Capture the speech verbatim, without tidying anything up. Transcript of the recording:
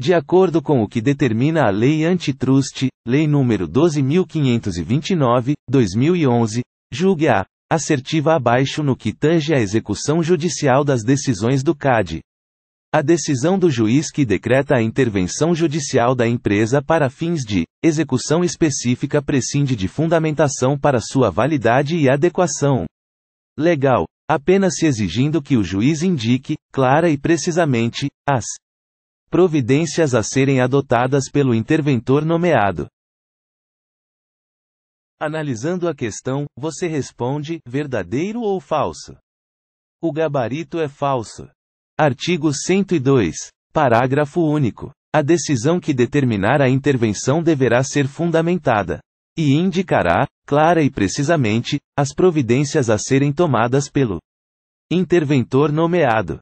De acordo com o que determina a Lei Antitrust, Lei nº doze mil quinhentos e vinte e nove, dois mil e onze, julgue a assertiva abaixo no que tange à execução judicial das decisões do C A D E. A decisão do juiz que decreta a intervenção judicial da empresa para fins de execução específica prescinde de fundamentação para sua validade e adequação legal, apenas se exigindo que o juiz indique, clara e precisamente, as providências a serem adotadas pelo interventor nomeado. Analisando a questão, você responde: verdadeiro ou falso? O gabarito é falso. Artigo cento e dois. Parágrafo único. A decisão que determinar a intervenção deverá ser fundamentada e indicará, clara e precisamente, as providências a serem tomadas pelo interventor nomeado.